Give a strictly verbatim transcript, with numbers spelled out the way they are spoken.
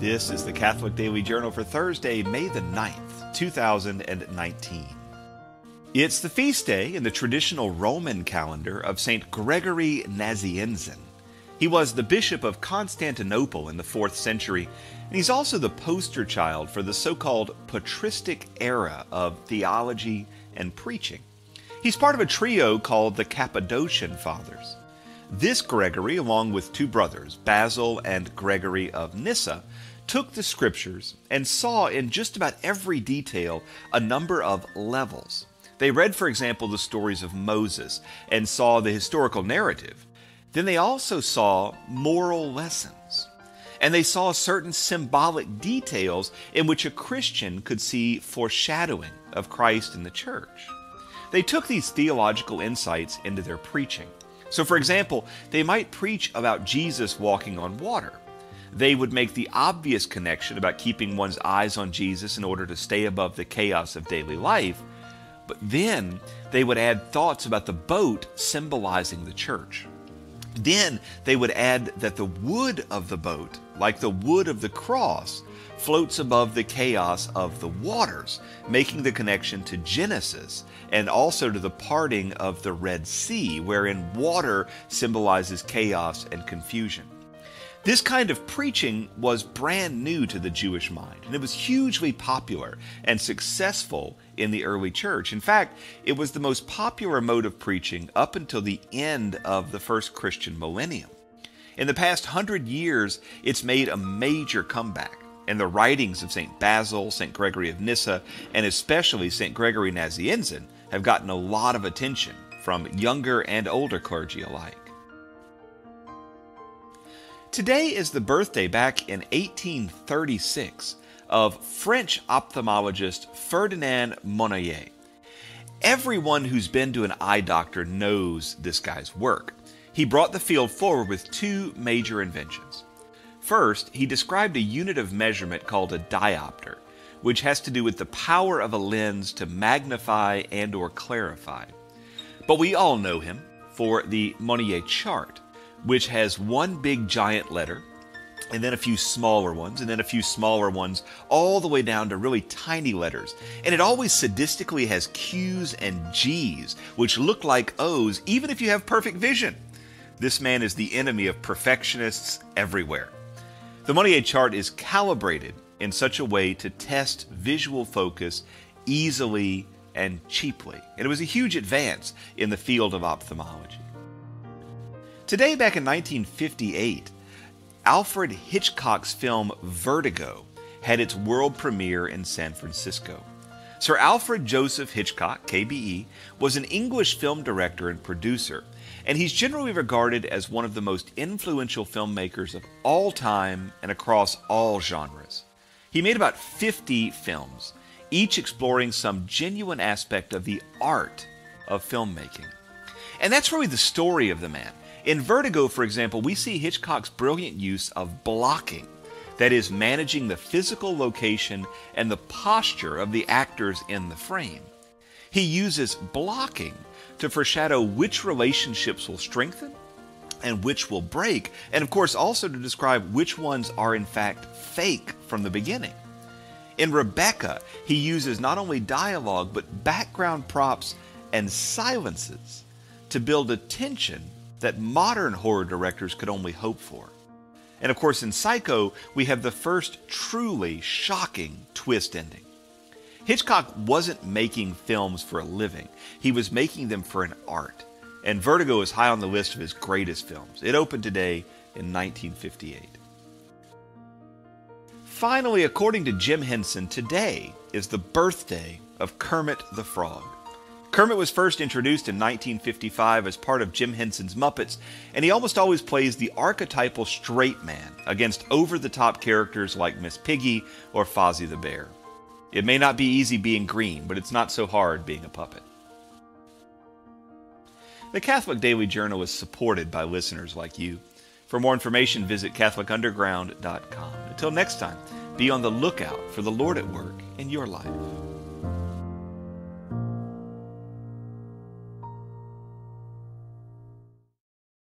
This is the Catholic Daily Journal for Thursday, May the ninth, two thousand nineteen. It's the feast day in the traditional Roman calendar of Saint Gregory Nazianzen. He was the Bishop of Constantinople in the fourth century, and he's also the poster child for the so-called patristic era of theology and preaching. He's part of a trio called the Cappadocian Fathers. This Gregory, along with two brothers, Basil and Gregory of Nyssa, took the scriptures and saw in just about every detail a number of levels. They read, for example, the stories of Moses and saw the historical narrative. Then they also saw moral lessons. And they saw certain symbolic details in which a Christian could see foreshadowing of Christ in the church. They took these theological insights into their preaching. So, for example, they might preach about Jesus walking on water. They would make the obvious connection about keeping one's eyes on Jesus in order to stay above the chaos of daily life, but then they would add thoughts about the boat symbolizing the church. Then they would add that the wood of the boat, like the wood of the cross, floats above the chaos of the waters, making the connection to Genesis and also to the parting of the Red Sea, wherein water symbolizes chaos and confusion. This kind of preaching was brand new to the Jewish mind, and it was hugely popular and successful in the early church. In fact, it was the most popular mode of preaching up until the end of the first Christian millennium. In the past hundred years, it's made a major comeback. And the writings of Saint Basil, Saint Gregory of Nyssa, and especially Saint Gregory Nazianzen have gotten a lot of attention from younger and older clergy alike. Today is the birthday back in eighteen thirty-six of French ophthalmologist Ferdinand Monoyer. Everyone who's been to an eye doctor knows this guy's work. He brought the field forward with two major inventions. First, he described a unit of measurement called a diopter, which has to do with the power of a lens to magnify and or clarify. But we all know him for the Monoyer chart, which has one big giant letter, and then a few smaller ones, and then a few smaller ones, all the way down to really tiny letters. And it always sadistically has Q's and G's, which look like O's, even if you have perfect vision. This man is the enemy of perfectionists everywhere. The Monoyer chart is calibrated in such a way to test visual focus easily and cheaply. And it was a huge advance in the field of ophthalmology. Today, back in nineteen fifty-eight, Alfred Hitchcock's film Vertigo had its world premiere in San Francisco. Sir Alfred Joseph Hitchcock, K B E, was an English film director and producer, and he's generally regarded as one of the most influential filmmakers of all time and across all genres. He made about fifty films, each exploring some genuine aspect of the art of filmmaking. And that's really the story of the man. In Vertigo, for example, we see Hitchcock's brilliant use of blocking, that is, managing the physical location and the posture of the actors in the frame. He uses blocking to foreshadow which relationships will strengthen and which will break, and of course also to describe which ones are in fact fake from the beginning. In Rebecca, he uses not only dialogue but background props and silences to build a tension that modern horror directors could only hope for. And of course, in Psycho, we have the first truly shocking twist ending. Hitchcock wasn't making films for a living. He was making them for an art. And Vertigo is high on the list of his greatest films. It opened today in nineteen fifty-eight. Finally, according to Jim Henson, today is the birthday of Kermit the Frog. Kermit was first introduced in nineteen fifty-five as part of Jim Henson's Muppets, and he almost always plays the archetypal straight man against over-the-top characters like Miss Piggy or Fozzie the Bear. It may not be easy being green, but it's not so hard being a puppet. The Catholic Daily Journal is supported by listeners like you. For more information, visit catholic underground dot com. Until next time, be on the lookout for the Lord at work in your life.